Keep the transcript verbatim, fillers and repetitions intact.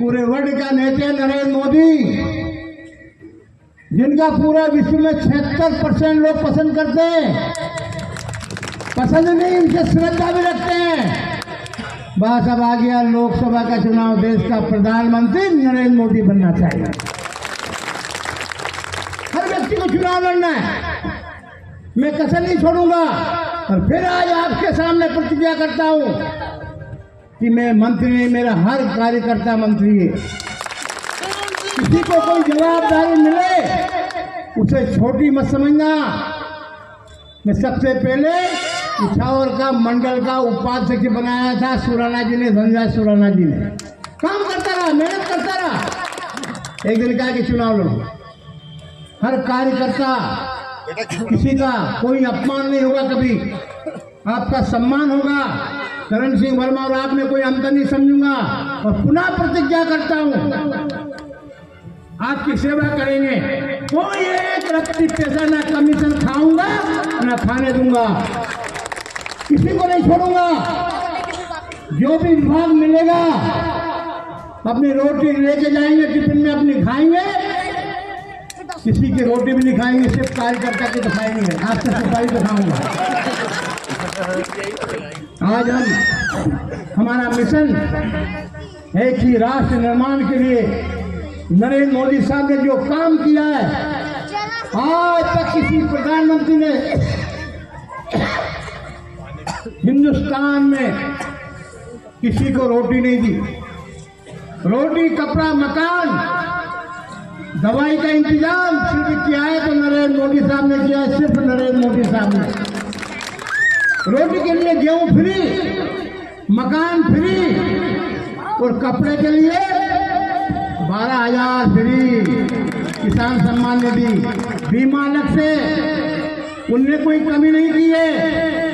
पूरे वर्ल्ड का नेता नरेंद्र मोदी, जिनका पूरा विश्व में छिहत्तर परसेंट लोग पसंद करते हैं, पसंद नहीं उनसे श्रद्धा भी रखते हैं। बस अब आ गया लोकसभा का चुनाव, देश का प्रधानमंत्री नरेंद्र मोदी बनना चाहिए। हर व्यक्ति को चुनाव लड़ना है, मैं कसर नहीं छोड़ूंगा। और फिर आज आपके सामने प्रतिज्ञा करता हूं कि मैं मंत्री नहीं, मेरा हर कार्यकर्ता मंत्री है। किसी को कोई जवाबदारी मिले उसे छोटी मत समझना। मैं सबसे पहले इछावर का मंडल का उपाध्यक्ष बनाया था, सुराना जी ने, संजय सुराना जी ने काम करता रहा, मेहनत करता रहा। एक दिन कहा कि चुनाव लड़ो, हर कार्यकर्ता, किसी का कोई अपमान नहीं होगा, कभी आपका सम्मान होगा। करण सिंह वर्मा और आप में कोई अंतर नहीं समझूंगा। और पुनः प्रतिज्ञा करता हूँ आपकी सेवा करेंगे, कोई एक रत्ती पैसा ना कमीशन खाऊंगा ना खाने दूंगा, किसी को नहीं छोड़ूंगा। जो भी विभाग मिलेगा अपनी रोटी लेके जाएंगे, टिफिन में अपनी खाएंगे, किसी की रोटी भी नहीं खाएंगे, सिर्फ कार्यकर्ता की दिखाएंगे। आज तक सफाई दिखाऊंगा। आज हम हमारा मिशन है कि राष्ट्र निर्माण के लिए नरेंद्र मोदी साहब ने जो काम किया है, आज तक किसी प्रधानमंत्री ने हिंदुस्तान में किसी को रोटी नहीं दी। रोटी, कपड़ा, मकान, दवाई का इंतजाम सिर्फ किया है तो नरेंद्र मोदी साहब ने किया है, सिर्फ नरेंद्र मोदी साहब ने। रोटी के लिए गेहूं फ्री, मकान फ्री, और कपड़े के लिए बारह हजार फ्री, किसान सम्मान निधि, बीमा अलग से, उनने कोई कमी नहीं की है।